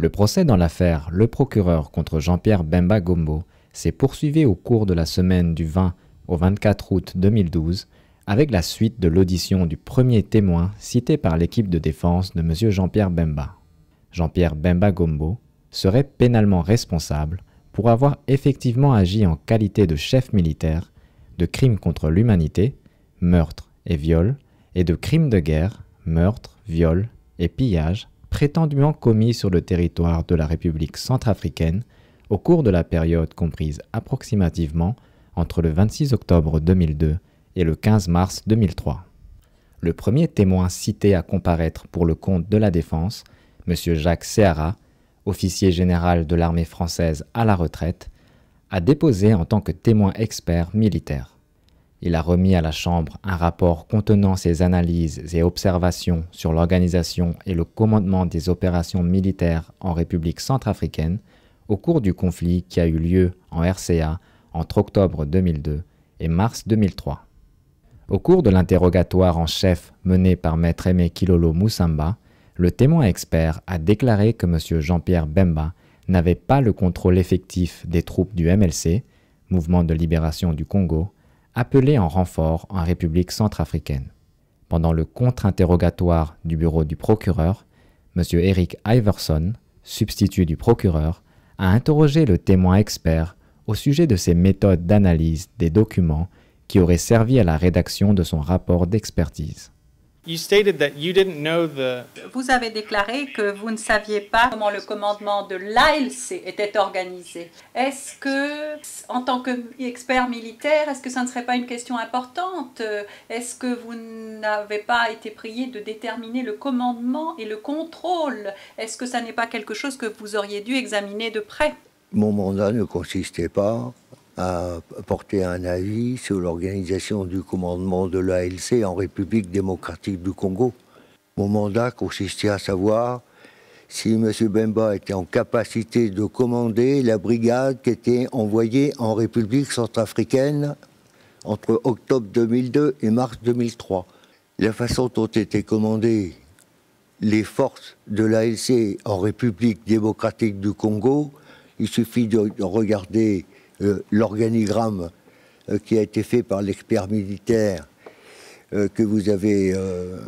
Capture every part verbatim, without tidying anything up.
Le procès dans l'affaire Le Procureur contre Jean-Pierre Bemba Gombo s'est poursuivi au cours de la semaine du vingt au vingt-quatre août deux mille douze avec la suite de l'audition du premier témoin cité par l'équipe de défense de M. Jean-Pierre Bemba. Jean-Pierre Bemba Gombo serait pénalement responsable pour avoir effectivement agi en qualité de chef militaire de crimes contre l'humanité, meurtre et viol, et de crimes de guerre, meurtre, viol et pillage prétendument commis sur le territoire de la République centrafricaine au cours de la période comprise approximativement entre le vingt-six octobre deux mille deux et le quinze mars deux mille trois. Le premier témoin cité à comparaître pour le compte de la Défense, M. Jacques Séara, officier général de l'armée française à la retraite, a déposé en tant que témoin expert militaire. Il a remis à la Chambre un rapport contenant ses analyses et observations sur l'organisation et le commandement des opérations militaires en République centrafricaine au cours du conflit qui a eu lieu en R C A entre octobre deux mille deux et mars deux mille trois. Au cours de l'interrogatoire en chef mené par Maître Aimé Kilolo Musamba, le témoin expert a déclaré que M. Jean-Pierre Bemba n'avait pas le contrôle effectif des troupes du M L C, Mouvement de libération du Congo, appelé en renfort en République centrafricaine. Pendant le contre-interrogatoire du bureau du procureur, M. Eric Iverson, substitut du procureur, a interrogé le témoin expert au sujet de ses méthodes d'analyse des documents qui auraient servi à la rédaction de son rapport d'expertise. Vous avez déclaré que vous ne saviez pas comment le commandement de l'A L C était organisé. Est-ce que, en tant qu'expert militaire, est-ce que ça ne serait pas une question importante? Est-ce que vous n'avez pas été prié de déterminer le commandement et le contrôle? Est-ce que ça n'est pas quelque chose que vous auriez dû examiner de près? Mon mandat ne consistait pas à porter un avis sur l'organisation du commandement de l'A L C en République démocratique du Congo. Mon mandat consistait à savoir si M. Bemba était en capacité de commander la brigade qui était envoyée en République centrafricaine entre octobre deux mille deux et mars deux mille trois. La façon dont étaient commandées les forces de l'A L C en République démocratique du Congo, il suffit de regarder Euh, l'organigramme euh, qui a été fait par l'expert militaire euh, que vous avez euh,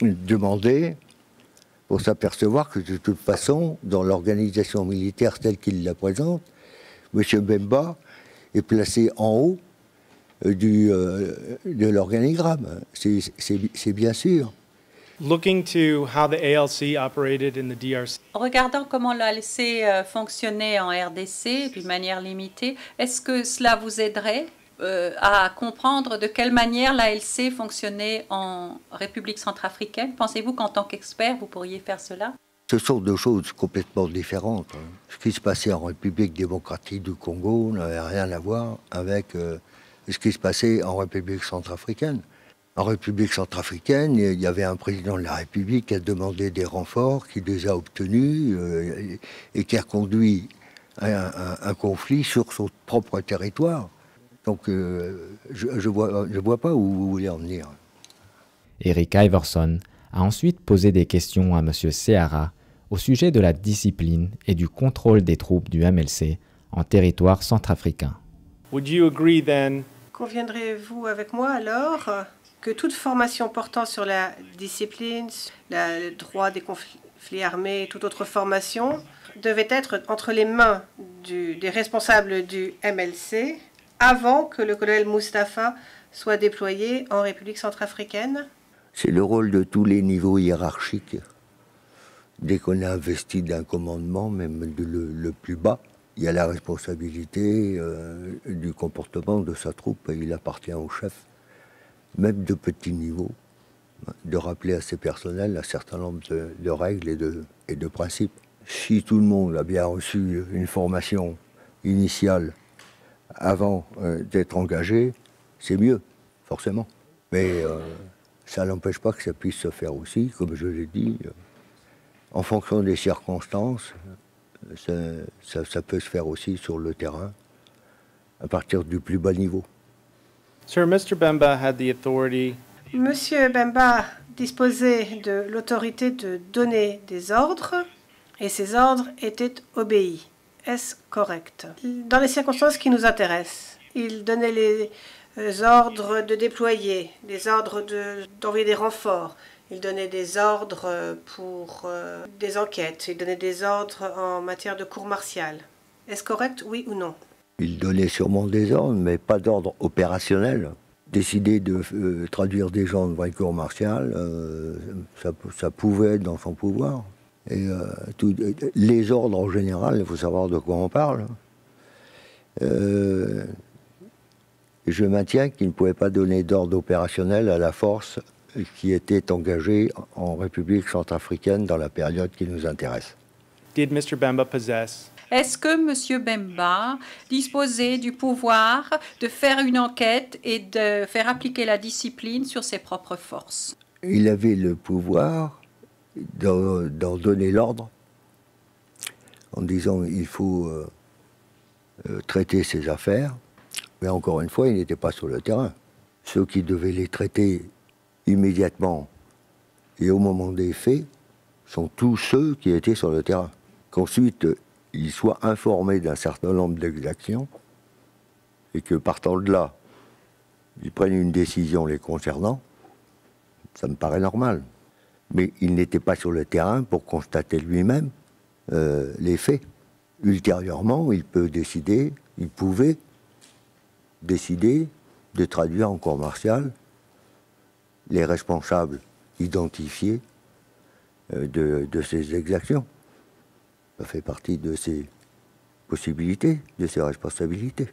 demandé, pour s'apercevoir que de toute façon, dans l'organisation militaire telle qu'il la présente, M. Bemba est placé en haut euh, du, euh, de l'organigramme. C'est bien sûr. Looking to how the A L C operated in the D R C. Regardant comment l'A L C fonctionnait en R D C d'une manière limitée, est-ce que cela vous aiderait euh, à comprendre de quelle manière l'A L C fonctionnait en République centrafricaine? Pensez-vous qu'en tant qu'expert, vous pourriez faire cela? Ce sont deux choses complètement différentes. Ce qui se passait en République démocratique du Congo n'avait rien à voir avec euh, ce qui se passait en République centrafricaine. En République centrafricaine, il y avait un président de la République qui a demandé des renforts, qui les a obtenus euh, et qui a conduit un, un, un conflit sur son propre territoire. Donc euh, je ne vois, je vois pas où vous voulez en venir. Eric Iverson a ensuite posé des questions à M. Séara au sujet de la discipline et du contrôle des troupes du M L C en territoire centrafricain. Conviendrez-vous avec moi alors que toute formation portant sur la discipline, la, le droit des conflits armés et toute autre formation devait être entre les mains du, des responsables du M L C avant que le colonel Moustapha soit déployé en République centrafricaine? C'est le rôle de tous les niveaux hiérarchiques. Dès qu'on a investi d'un commandement, même de le, le plus bas, il y a la responsabilité euh, du comportement de sa troupe et il appartient au chef. Même de petits niveaux, de rappeler à ses personnels un certain nombre de, de règles et de, et de principes. Si tout le monde a bien reçu une formation initiale avant euh, d'être engagé, c'est mieux, forcément. Mais euh, ça n'empêche pas que ça puisse se faire aussi, comme je l'ai dit, euh, en fonction des circonstances, ça, ça, ça peut se faire aussi sur le terrain, à partir du plus bas niveau. Sir, Mister Bemba had the authority. Monsieur Bemba disposait de l'autorité de donner des ordres et ses ordres étaient obéis. Est-ce correct? Dans les circonstances qui nous intéressent, il donnait les Les ordres de déployer, des ordres d'envoyer de, des renforts. Il donnait des ordres pour euh, des enquêtes. Il donnait des ordres en matière de cour martiale. Est-ce correct, oui ou non? Il donnait sûrement des ordres, mais pas d'ordre opérationnel. Décider de euh, traduire des gens devant une cour martiale, euh, ça, ça pouvait être dans son pouvoir. Et euh, tout, les ordres en général, il faut savoir de quoi on parle. Euh, Je maintiens qu'il ne pouvait pas donner d'ordre opérationnel à la force qui était engagée en République centrafricaine dans la période qui nous intéresse. Did Mister Bemba possess... Est-ce que Monsieur Bemba disposait du pouvoir de faire une enquête et de faire appliquer la discipline sur ses propres forces? Il avait le pouvoir d'en donner l'ordre en disant il faut euh, euh, traiter ses affaires. Mais encore une fois, il n'était pas sur le terrain. Ceux qui devaient les traiter immédiatement et au moment des faits sont tous ceux qui étaient sur le terrain. Qu'ensuite, ils soient informés d'un certain nombre d'exactions et que partant de là, ils prennent une décision les concernant, ça me paraît normal. Mais il n'était pas sur le terrain pour constater lui-même euh, les faits. Ultérieurement, il peut décider, il pouvait décider de traduire en cour martiale les responsables identifiés de, de ces exactions. Ça fait partie de ces possibilités, de ces responsabilités.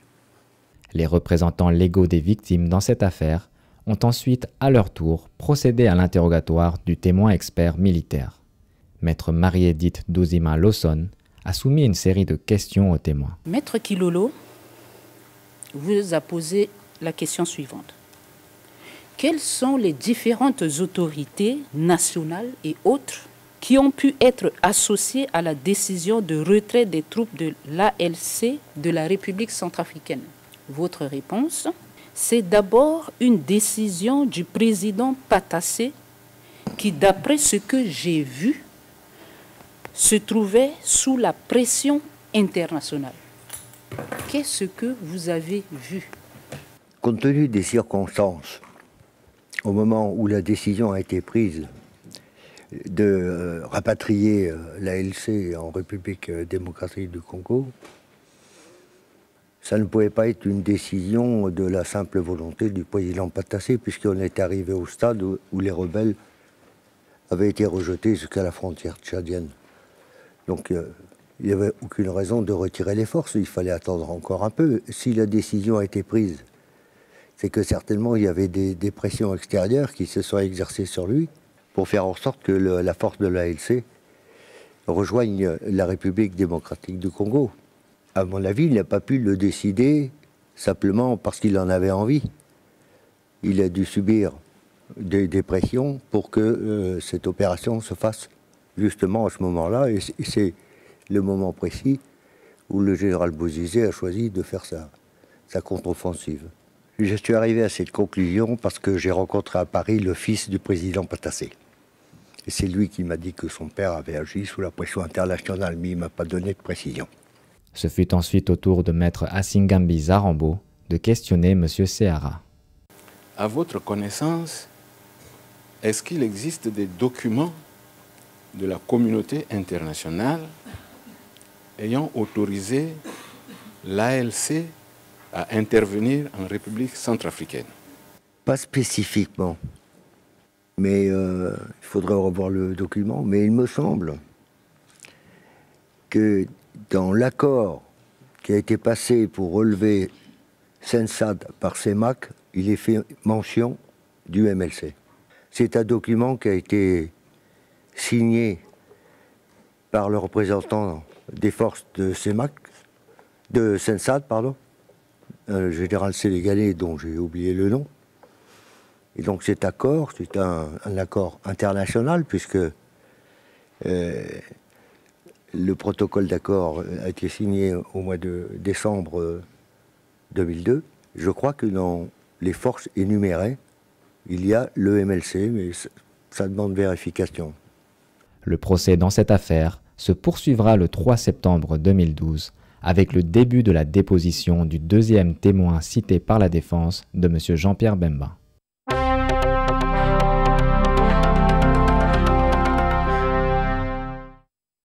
Les représentants légaux des victimes dans cette affaire ont ensuite, à leur tour, procédé à l'interrogatoire du témoin expert militaire. Maître Marie-Edith Douzima-Lawson a soumis une série de questions aux témoins. Maître Kilolo vous a posé la question suivante. Quelles sont les différentes autorités nationales et autres qui ont pu être associées à la décision de retrait des troupes de l'A L C de la République centrafricaine? Votre réponse, c'est d'abord une décision du président Patassé qui, d'après ce que j'ai vu, se trouvait sous la pression internationale. Qu'est-ce que vous avez vu? Compte tenu des circonstances, au moment où la décision a été prise de rapatrier l'A L C en République démocratique du Congo, ça ne pouvait pas être une décision de la simple volonté du président Patassé, puisqu'on est arrivé au stade où les rebelles avaient été rejetés jusqu'à la frontière tchadienne. Donc, il n'y avait aucune raison de retirer les forces, il fallait attendre encore un peu. Si la décision a été prise, c'est que certainement il y avait des, des pressions extérieures qui se sont exercées sur lui pour faire en sorte que le, la force de l'A L C rejoigne la République démocratique du Congo. À mon avis, il n'a pas pu le décider simplement parce qu'il en avait envie. Il a dû subir des, des pressions pour que euh, cette opération se fasse justement à ce moment-là. Et c'est le moment précis où le général Bozizé a choisi de faire sa, sa contre-offensive. Je suis arrivé à cette conclusion parce que j'ai rencontré à Paris le fils du président Patassé. Et c'est lui qui m'a dit que son père avait agi sous la pression internationale, mais il ne m'a pas donné de précision. Ce fut ensuite au tour de maître Hassingambi Zarambo de questionner M. Séara. À votre connaissance, est-ce qu'il existe des documents de la communauté internationale ayant autorisé l'A L C à intervenir en République centrafricaine? Pas spécifiquement, mais euh, il faudrait revoir le document. Mais il me semble que dans l'accord qui a été passé pour relever C E N S A D par C E M A C, il est fait mention du M L C. C'est un document qui a été signé par le représentant des forces de C E M A C, de C E N S A D, pardon, le général sénégalais dont j'ai oublié le nom. Et donc cet accord, c'est un, un accord international, puisque euh, le protocole d'accord a été signé au mois de décembre deux mille deux. Je crois que dans les forces énumérées, il y a le M L C, mais ça demande vérification. Le procès dans cette affaire se poursuivra le trois septembre deux mille douze avec le début de la déposition du deuxième témoin cité par la défense de M. Jean-Pierre Bemba.